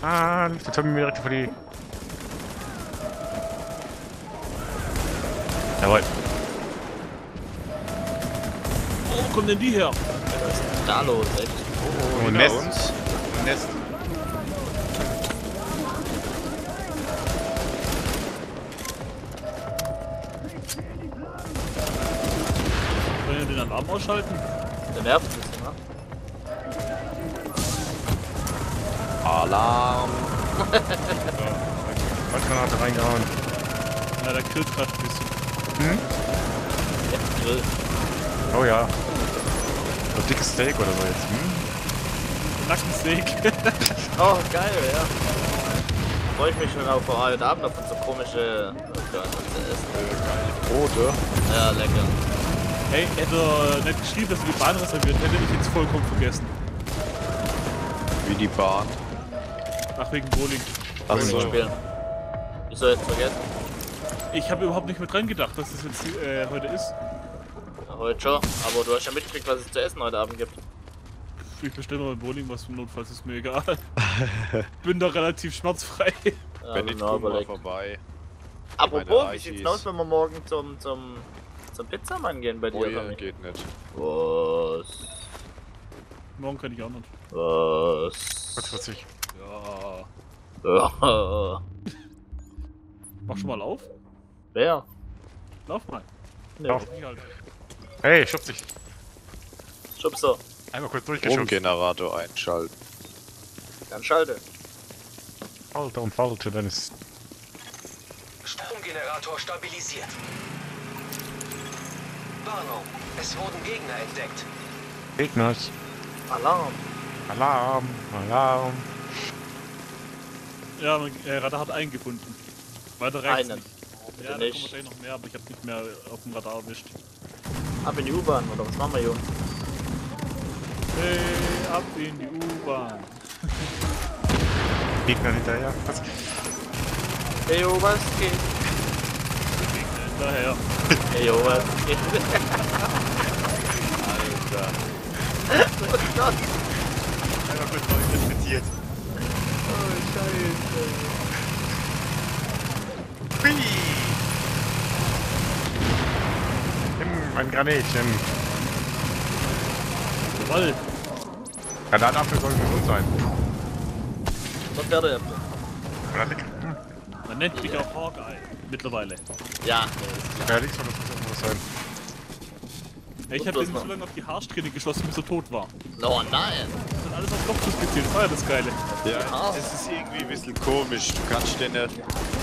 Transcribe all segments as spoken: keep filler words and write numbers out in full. Ah, jetzt haben wir mir direkt vor die... Jawohl. Wo kommen denn die her? Was ist denn da los, echt? Oh, oh, Nest. Uns. Nest. Können wir den Alarm ausschalten? Der nervt ein bisschen, ne? Alarm! Ja, Handgranate hat reingehauen. Ja, der killt gerade ein bisschen. Hm? Jetzt Grill. Oh ja. So dickes Steak oder so jetzt, hm? Nackensteak. Oh, geil, ja. Freue ich mich schon auf heute Abend auf so komische... Okay, essen. Brote. Ja, lecker. Hey, hätte nicht geschrieben, dass wir die Bahn reserviert, hätte ich jetzt vollkommen vergessen. Wie die Bahn? Ach, wegen Bowling. Ach so. Ich soll jetzt vergessen. Ich habe überhaupt nicht mit dran gedacht, dass das jetzt äh, heute ist. Ja, heute schon, aber du hast ja mitgekriegt, was es zu essen heute Abend gibt. Ich bestelle mal Bowling, was für notfalls ist mir egal. Bin da relativ schmerzfrei. Ja, wenn ich mal vorbei. Apropos, wie sieht's aus, wenn wir morgen zum zum zum Pizzamann gehen bei dir? Oh ja, geht nicht. Was? Morgen kann ich auch nicht. Was? vierzig. Ja. Mach schon mal auf. Wer? Lauf mal. Nee. Lauf. Hey, schubst dich. Schubst du. Einmal kurz durchgeschoben. Stromgenerator einschalten. Dann schalte. Alter und falte, Dennis. Stromgenerator stabilisiert. Warnung, es wurden Gegner entdeckt. Gegner. Alarm. Alarm, Alarm. Ja, der Radar hat einen gefunden. Weiter rechts. Einen. Ja, da kommt wahrscheinlich noch mehr, aber ich hab nicht mehr auf dem Radar erwischt. Ab in die U-Bahn, oder was machen wir, Jungs? Hey, ab in die U-Bahn. Gegner hinterher. Was? Hey, yo, was geht? Gegner hinterher. Hey, yo, was geht? Alter. Oh Gott. Einmal kurz mal interpretiert. Oh, scheiße. Hui. Ein Granatchen. Jawoll. Granatapfel soll gesund sein. Was wäre der? Man nennt mich auch Hawkeye. Mittlerweile. Ja. Ja, nichts von das muss irgendwas sein. Ich hab den zu lange auf die Haarsträhne geschossen, bis er tot war. Oh nein. Das hat alles auf Kopfschuss gezielt. Feuer das Geile. Ja, es ist irgendwie ein bisschen komisch. Du kannst den, du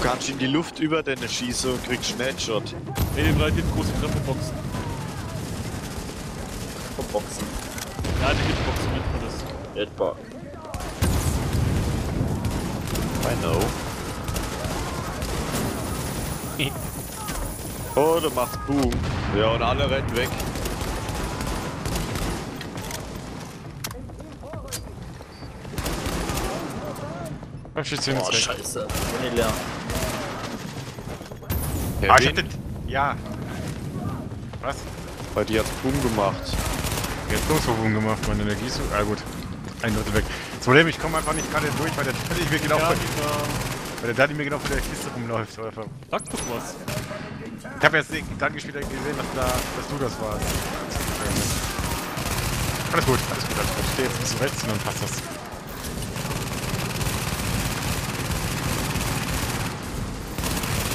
kannst in die Luft über den schießen und kriegst einen Headshot. Ey, den Leute hinten große Trefferboxen. Boxen. Ja, die Hitboxen nennt man das. Hitbox. I know. Oh, du machst Boom. Ja, und alle rennen weg. Oh, scheiße. Kevin? Ah, ich hab den... Ja. Was? Weil die hat's Boom gemacht. Jetzt bloß Boom gemacht, meine Energie ist so... Ah gut, ein Drittel weg. Das Problem, ich komme einfach nicht gerade durch, weil der Daddy mir genau... Ja, weil der Daddy mir genau vor der Kiste rumläuft. Oder? Sag doch was. Ich hab jetzt dann gespielt gesehen, dass, da, dass du das warst. Alles gut, alles gut, alles gut. Ich stehe jetzt bis zu rechts und dann passt das.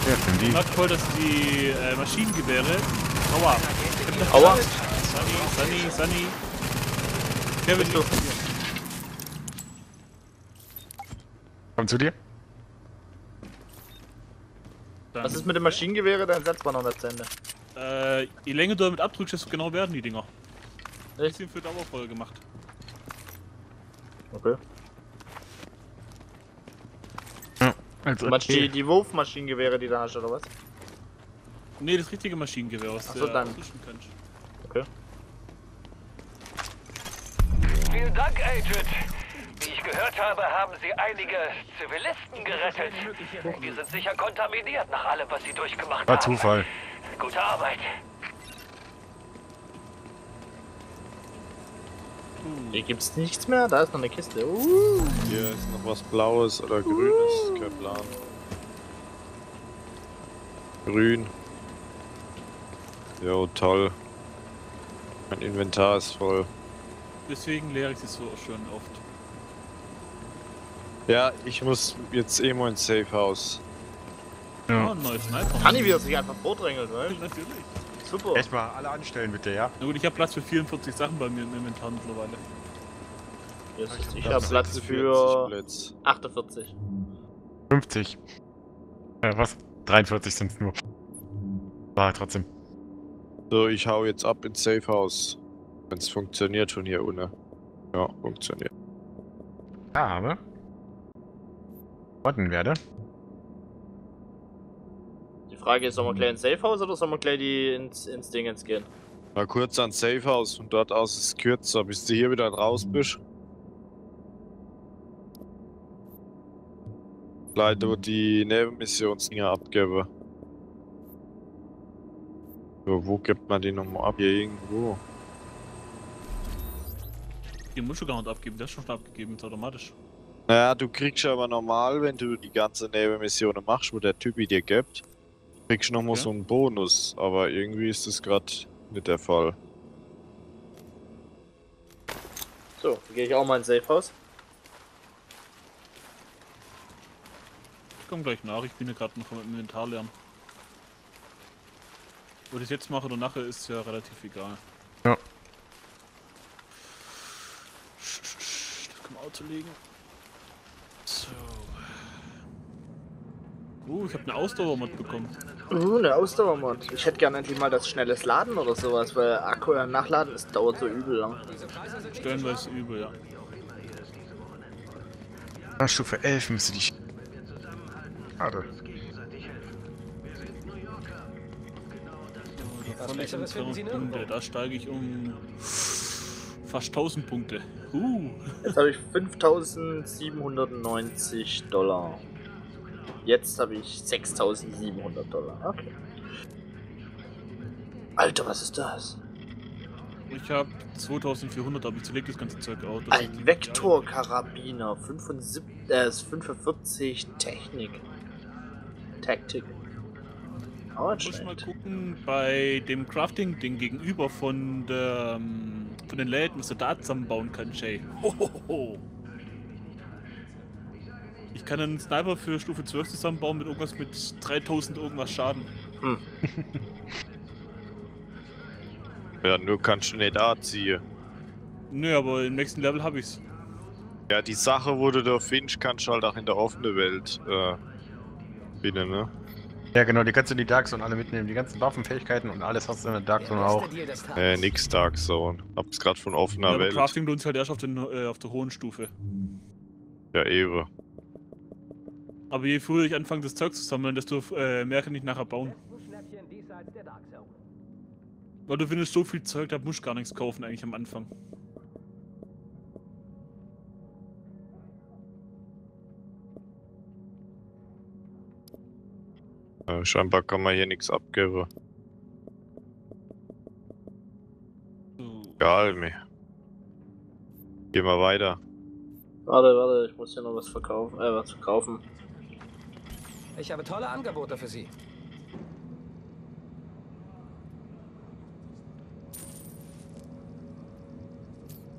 Ja, sind die. Ich mag voll, dass die äh, Maschinengewehre... Aua. Aua. Sunny, Sunny, Sunny. Kevin, los. Komm zu dir. Dann. Was ist mit dem Maschinengewehr? Dein Satz war noch nicht zu Ende. Äh, je länger du damit abdrückst, desto genau werden die Dinger. Ich bin für Dauerfeuer gemacht. Okay. Ja, also okay. Die, die Wurfmaschinengewehre, die da hast, oder was? Ne, das richtige Maschinengewehr, was du abdrücken kannst. Okay. Vielen Dank, Agent. Wie ich gehört habe, haben Sie einige Zivilisten gerettet. Die sind sicher kontaminiert nach allem, was Sie durchgemacht haben. War Zufall. Gute Arbeit. Hier gibt's nichts mehr, da ist noch eine Kiste. Uh. Hier ist noch was Blaues oder Grünes, uh. kein Plan. Grün. Jo, toll. Mein Inventar ist voll. Deswegen leere ich sie so schön oft. Ja, ich muss jetzt eh mal ins Safehouse. Ja. Oh, ein neues Sniper. Kann ich wieder sich einfach vordrängeln, ne? Natürlich. Super. Echt mal, alle anstellen bitte, ja? Na gut, ich habe Platz für vierundvierzig Sachen bei mir im Inventar mittlerweile. Yes, ich ich habe hab Platz für Blitz. achtundvierzig. fünfzig. Äh, was? dreiundvierzig sind es nur. Ah, trotzdem. So, ich hau jetzt ab ins Safehouse. Wenn es funktioniert schon hier ohne. Ja, funktioniert. Ja, aber. Warten werde. Die Frage ist, sollen wir gleich ins Safehouse oder sollen wir gleich die ins, ins Dingens gehen? Mal kurz ans Safehouse, von dort aus ist es kürzer, bis du hier wieder raus bist. Leider die Nebenmissionsdinger abgeben. So, wo gibt man die nochmal ab? Hier irgendwo. Die musst du gar nicht abgeben, der ist schon abgegeben, ist automatisch. Naja, du kriegst aber normal, wenn du die ganze Nebenmission machst, wo der Typi dir gibt, kriegst du nochmal okay. so einen Bonus, aber irgendwie ist das gerade nicht der Fall. So, dann gehe ich auch mal ins Safehouse. Ich komme gleich nach, ich bin ja gerade noch mit dem Inventar lernen. Ob ich es jetzt mache oder nachher, ist ja relativ egal. Ja. Das kann man Auto legen. So. Uh, ich habe eine Ausdauermod bekommen. Uh, eine Ausdauermod. Ich hätte gerne endlich mal das schnelles Laden oder sowas, weil Akku nachladen, es dauert so übel lang. Stellenweise übel, ja. Ach, Stufe elf müsste dich. Schade. Da, da steige ich um fast tausend Punkte. Uh. Jetzt habe ich fünftausendsiebenhundertneunzig Dollar. Jetzt habe ich sechstausendsiebenhundert Dollar. Okay. Alter, was ist das? Ich habe zweitausendvierhundert, aber ich zerlege das ganze Zeug aus. Ein Vektorkarabiner, fünfundvierzig Technik. Taktik. Oh, ich muss mal gucken, bei dem Crafting-Ding gegenüber von der, von den Läden, was du da zusammenbauen kannst, Jay. Hohoho. Ich kann einen Sniper für Stufe zwölf zusammenbauen mit irgendwas mit dreitausend irgendwas Schaden. Hm. Ja, nur kannst du nicht anziehen. Nö, aber im nächsten Level hab ich's. Ja, die Sache, wo du da findest, kannst du halt auch in der offenen Welt äh, finden, ne? Ja genau, die kannst du in die Dark Zone alle mitnehmen, die ganzen Waffenfähigkeiten und alles hast du in der Dark Zone ja, auch. Äh, nix Dark Zone. Hab's grad von offener ja, Welt. Crafting lohnt sich halt erst auf, den, äh, auf der hohen Stufe. Ja, eben. Aber je früher ich anfange das Zeug zu sammeln, desto äh, mehr kann ich nachher bauen. Weil du findest so viel Zeug, da musst du gar nichts kaufen eigentlich am Anfang. Scheinbar kann man hier nichts abgeben. Egal, mir. Geh mal weiter. Warte, warte, ich muss hier noch was verkaufen. Äh, was verkaufen. Ich habe tolle Angebote für Sie.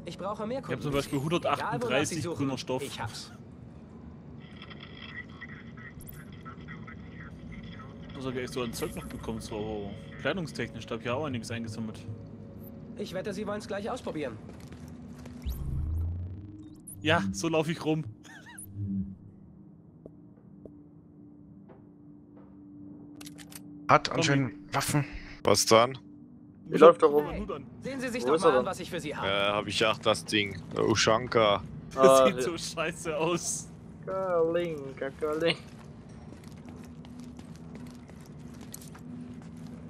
Ich brauche mehr Kunden. Ich habe zum Beispiel hundertachtunddreißig grüner Stoff. Ich hab's. Sogar ich so ein Zeug noch bekommen, so kleidungstechnisch, da habe ich ja auch einiges eingesammelt. Ich wette, Sie wollen es gleich ausprobieren. Ja, so laufe ich rum. Hat anscheinend Waffen. Was dann? Ich läuft da rum. Hey, sehen Sie sich doch mal an, was ich für Sie habe. Äh, hab ich auch das Ding. Der Ushanka. Das ah, sieht so scheiße aus. Girling, girling.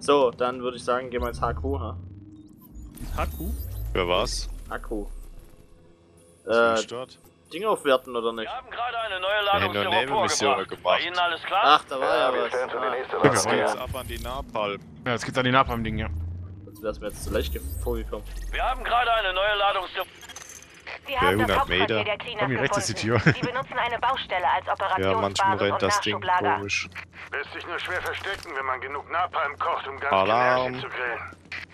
So, dann würde ich sagen, gehen wir ins H Q, ha? H Q? Für was? H Q. Äh, Ding aufwerten oder nicht? Wir haben gerade eine neue Ladung nee, Nebenmission gemacht. Bei Ihnen alles klar? Ach, da war ja, ja was. Ah. Jetzt geht's ab an die Napalm. Ja, jetzt geht's an die Napalm-Ding, ja. Sonst wär's mir jetzt zu leicht vorgekommen. Wir haben gerade eine neue Ladung... Ja, hundert Meter. Komm, hier rechts ist die Tür. Die benutzen eine Baustelle als Operationsbasis. Ja, manchmal rennt das Ding komisch. Lässt sich nur schwer verstecken, wenn man genug Napalm kocht, um ganz Alarm zu grillen.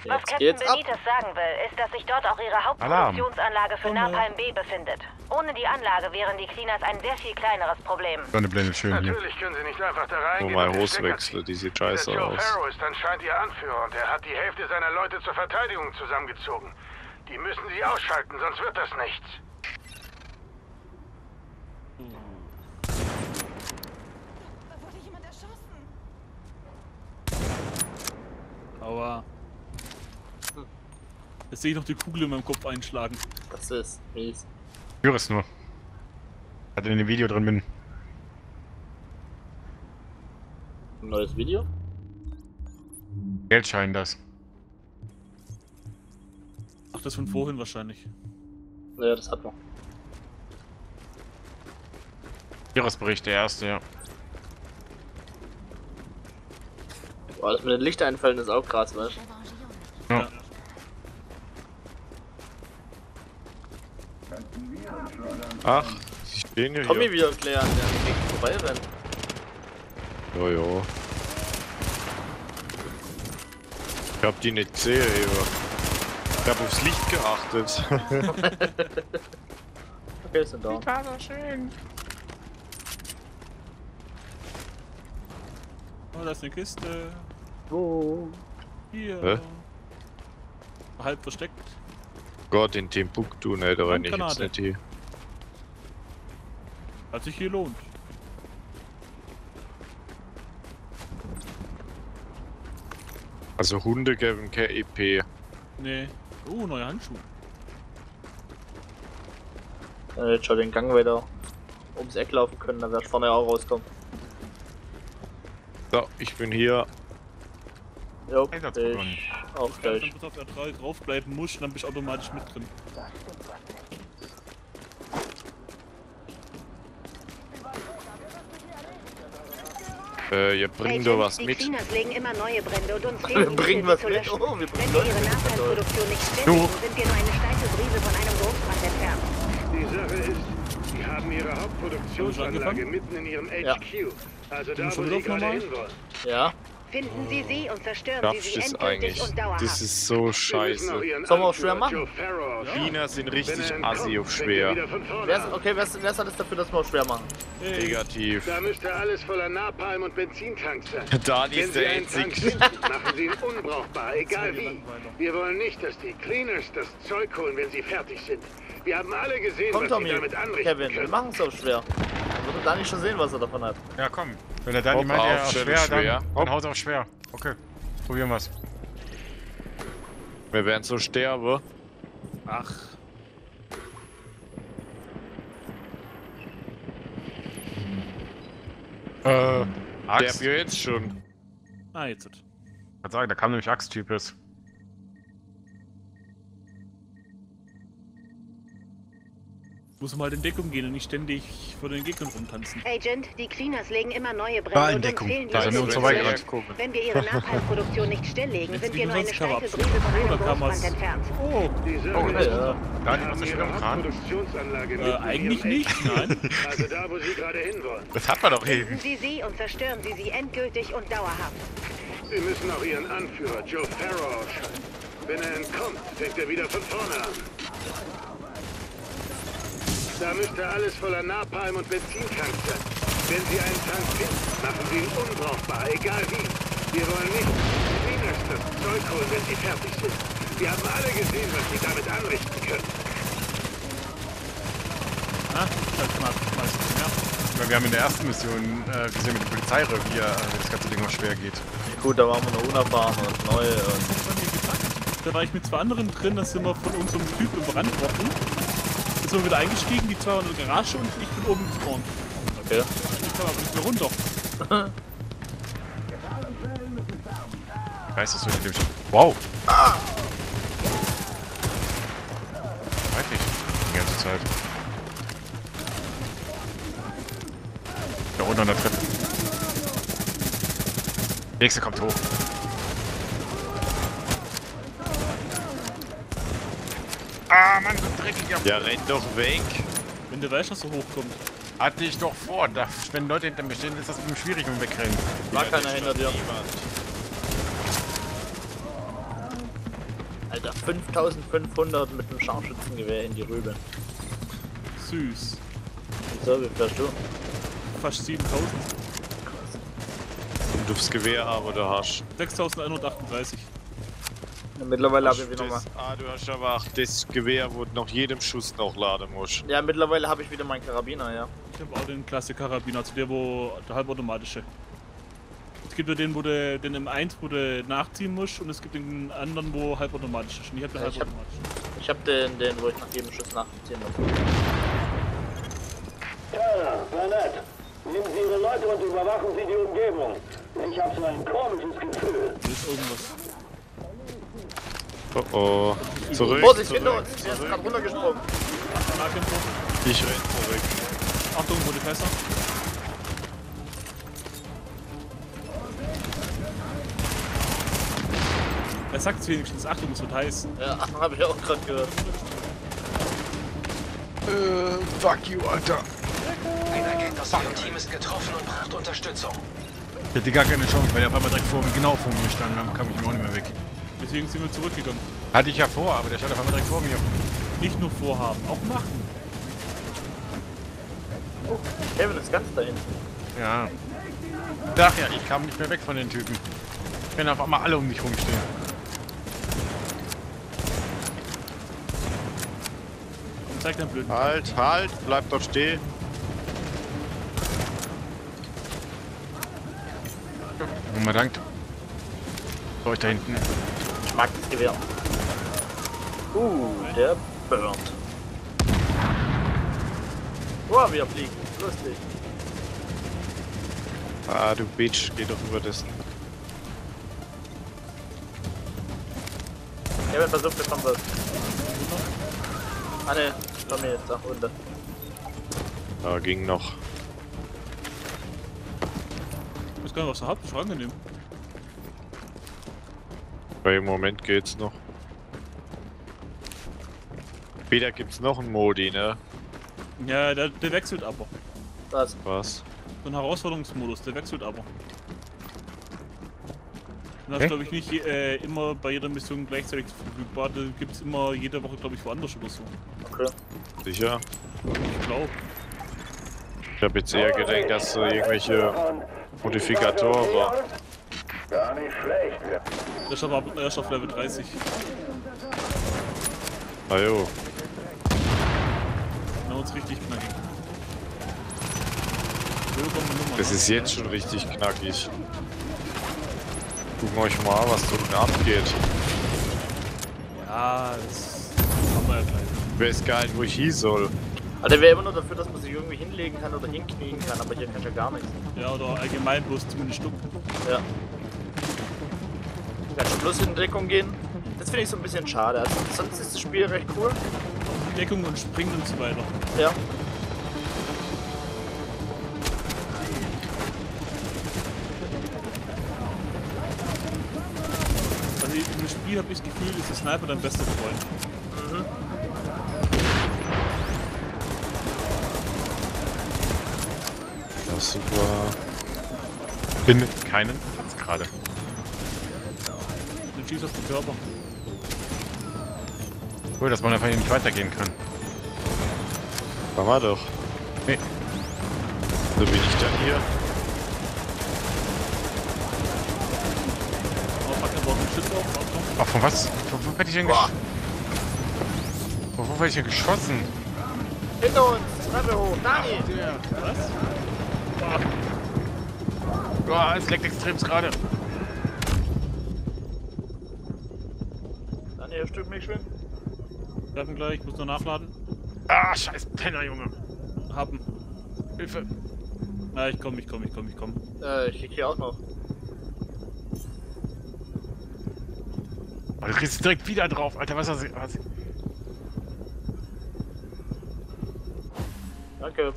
Was Captain Benitez sagen will, ist, dass sich dort auch ihre Hauptproduktionsanlage für Napalm B befindet. Ohne die Anlage wären die Cleaners ein sehr viel kleineres Problem. Eine Blende schön hier. Natürlich können sie nicht einfach da reingehen. Nur mal Hoswechsel, die sieht scheiße aus. Joe Farrow ist anscheinend ihr Anführer und er hat die Hälfte seiner Leute zur Verteidigung zusammengezogen. Die müssen sie ausschalten, sonst wird das nichts. Da wurde jemand erschossen. Aua. Jetzt sehe ich noch die Kugel in meinem Kopf einschlagen. Das ist mies. Ich höre es nur. Hat in dem Video drin bin. Ein neues Video? Geldschein das. Ach, das von vorhin wahrscheinlich. Naja, das hat man. Jahresbericht, der erste, ja. Boah, das mit den Lichtern einfallen ist auch krass, weißt du? Ja. Ja. Ach, sie stehen hier. Tommy wieder klären, der an den Weg vorbeirennt. Jojo. Ich hab die nicht gesehen, Eva. Ich hab aufs Licht geachtet. Okay, sind da. Die war so schön. Oh, da ist eine Kiste. Wo? Hier. Hä? Halb versteckt. Gott, in Timbuktu, ne, da renne ich jetzt nicht hier. Hat sich hier lohnt. Also Hunde geben kein E P. Nee. Oh, neue Handschuhe. Äh, jetzt schon den Gang weiter ums Eck laufen können, dann wird vorne auch rauskommen. So, ich bin hier. Jo, ich auch gleich. Wenn du auf der drei draufbleiben musst, dann bist du automatisch mit drin. Äh, ihr bringt hey, doch was die mit. Die Cleaners legen immer neue Brände und uns fehlen wir bringen was mit. Oh, wir bringen Leute. Wenn wir ihre Nachhaltsproduktion nicht finden, sind wir nur eine steife Brise von einem Großbrand entfernt. Die Sache ist, die haben ihre Hauptproduktionsanlage mitten in ihrem H Q. Ja. Also da, wo sie gerade hin wollen. Ja. Finden Sie sie und zerstören Darf Sie sie endgültig und dauerhaft. Das ist so scheiße. Sollen wir auch schwer machen? Cleaner ja. sind richtig assi auf schwer. Wer ist, okay, wer ist, wer ist alles dafür, dass wir auch schwer machen? Hey. Negativ. Da müsste alles voller Napalm und Benzintanks sein. Da ist der einzig. Machen Sie ihn unbrauchbar, egal wie. Wir wollen nicht, dass die Cleaners das Zeug holen, wenn sie fertig sind. Wir haben alle gesehen, komm, was Tommy, sie damit anrichten Kevin, können. Wir machen es auch schwer. Würde Dani schon sehen, was er davon hat. Ja, komm. Wenn er Dani meint, er ist schwer, schwer, dann, dann haut er auch schwer. Okay, probieren wir's. Wir werden so sterben. Ach. Äh, Axt. Der jetzt schon. Ah, jetzt. Ich kann sagen, da kam nämlich Axt-Types. Muss mal in Deckung gehen und nicht ständig vor den Gegnern rumtanzen. Agent, die Cleaners legen immer neue Brände und uns fehlen die Ressourcen. Wenn wir ihre Napalmproduktion nicht stilllegen, sind wir nur eine steife Brise von einem Großbrand entfernt. Oh, oh, ja. Da haben wir ihre Hauptproduktionsanlage mitten in ihrem Eck. Äh, eigentlich nicht, nein. Also da, wo sie gerade hinwollen. Das hat man doch eben. Finden Sie sie und zerstören Sie sie endgültig und dauerhaft. Wir müssen auch Ihren Anführer, Joe Farrow, ausschalten. Wenn er entkommt, fängt er wieder von vorne an. Da müsste alles voller Napalm und Benzintanks sein. Wenn Sie einen Tank finden, machen Sie ihn unbrauchbar, egal wie. Wir wollen nicht Cleaners das Zeug holen, wenn sie fertig sind. Wir haben alle gesehen, was sie damit anrichten können. Ah, das ist meistens, ja. Wir haben in der ersten Mission äh, gesehen mit der Polizei, wie äh, das ganze Ding noch schwer geht. Gut, da waren wir noch unerfahren und neu. Und da war ich mit zwei anderen drin, da sind wir von unserem Typ überrannt worden. Jetzt sind wir wieder eingestiegen, die zwei waren in der Garage und ich bin oben gespawnt. Okay. Ich kann aber nicht mehr runter. Weißt du, was mit dem Sch... Wow! Ah! Eigentlich. Die ganze Zeit. Da unten an der Treppe. Der nächste kommt hoch. Ah, Mann, so dreckig. Ja, renn doch weg. Wenn du weißt, dass du hochkommst. Hatte ich doch vor. Da, wenn Leute hinter mir stehen, ist das schwierig um wegrennen. War ja, keiner hinter dir. Alter, fünftausendfünfhundert mit dem Scharfschützengewehr in die Rübe. Süß. So, wie fährst du? Fast siebentausend. Du das Gewehr haben oder hast? sechstausendeinhundertachtunddreißig. Ja, mittlerweile habe ich wieder das, mal. Ah, du hast aber ach, das Gewehr, wo du nach jedem Schuss noch laden musst. Ja, mittlerweile habe ich wieder meinen Karabiner, ja. Ich habe auch den Klasse Karabiner, zu der, wo der halbautomatische. Es gibt ja den, wo du den im eins, wo du nachziehen musst, und es gibt den anderen, wo halbautomatisch ist. Und ich habe den ja, halbautomatischen. Ich habe hab den, den, wo ich nach jedem Schuss nachziehen muss. Keiner, war nett. Nehmen Sie Ihre Leute und überwachen Sie die Umgebung. Ich habe so ein komisches Gefühl. Hier ist irgendwas. Oh oh. Zurück. Vorsicht, hinter uns. Der ist gerade runtergesprungen. Ich renn zurück. Achtung, wurde fester. Er sagt es wenigstens. Achtung, es wird heiß. Ja, Achtung, habe ich auch gerade gehört. Äh, fuck you, Alter. Ein Agent aus ihrem Team ist getroffen und braucht Unterstützung. Ich hatte gar keine Chance, weil er auf einmal direkt vor mir, genau vor mir stand, dann kam ich ihm auch nicht mehr weg. Deswegen sind wir zurückgegangen. Hatte ich ja vor, aber der stand auf einmal direkt vor mir. Nicht nur vorhaben, auch machen. Oh, Kevin ist ganz da hinten. Ja. Ach ja, ich kam nicht mehr weg von den Typen. Wenn auf einmal alle um mich rumstehen. Zeig deinen blöden. Halt, halt, bleib doch stehen. Mal dankt. So, ich da hinten. Ich mag das Gewehr. Uh, der burnt. Oh, wir fliegen. Lustig. Ah, du Bitch, geh doch über das. Ich hab versucht, das kommt was. Ah ne, komm mir jetzt nach unten. Ah, ging noch. Ich weiß gar nicht, was er hat, das ist angenehm. Weil im Moment geht's noch. Später gibt's noch einen Modi, ne? Ja, der, der wechselt aber. Was? Was? So ein Herausforderungsmodus, der wechselt aber. Du hast, glaube ich, nicht äh, immer bei jeder Mission gleichzeitig verfügbar. Da gibt es immer jede Woche, glaube ich, woanders oder so. Okay. Sicher? Ich glaube. Ich habe jetzt eher gedacht, dass so irgendwelche Modifikatoren waren. Gar nicht schlecht. Der ist aber erst auf Level dreißig. Ah jo. Genau, uns richtig knackig. Das ist jetzt schon richtig knackig. Gucken euch mal, was dort abgeht. Ja, das haben wir ja gleich. Ich weiß gar nicht, wo ich hin soll. Also wäre immer nur dafür, dass man sich irgendwie hinlegen kann oder hinknien kann, aber hier kann ich ja gar nichts. Ja, oder allgemein bloß zumindest stumpf. Ja. Ich kann schon bloß in Deckung gehen. Das finde ich so ein bisschen schade. Also sonst ist das Spiel recht cool. Deckung und springen und so weiter. Ja. Im Spiel habe ich das Gefühl, ist der Sniper dein bester Freund. Mhm. Ja, super. Finde keinen Platz gerade. Du schießt auf den Körper. Cool, dass man einfach nicht weitergehen kann. Da war doch. Nee. So bin ich dann hier. Ach, von was? Von wo werd ich denn geschossen? Von wo werd ich denn geschossen? Hinter uns! Treppe hoch! Dani! Was? Boah, es leckt extremst gerade. Dani, ein Stück mich schön. Treffen gleich, ich muss nur nachladen. Ah, scheiß Penner, Junge! Happen. Hilfe! Na, ich komm, ich komm, ich komm, ich komm. Äh, ich krieg hier auch noch. Du kriegst direkt wieder drauf, Alter, was hast du... Was? Danke.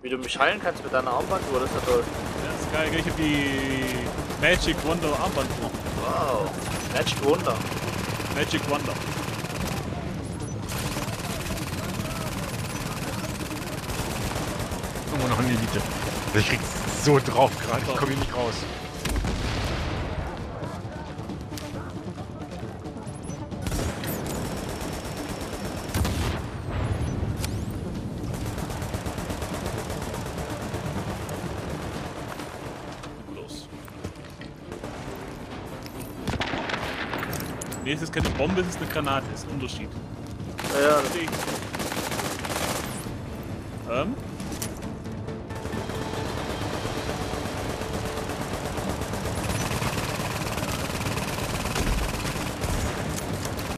Wie du mich heilen kannst mit deiner Armbanduhr, das ist ja toll. Das ist geil, ich hab die Magic Wonder Armbanduhr. Wow, Magic Wonder. Magic Wonder. immer noch in Elite. Ich krieg so drauf gerade, ich komme hier nicht raus. Nee, es ist keine Bombe, es ist eine Granate, es ist ein Unterschied. Ja, ja. Ähm?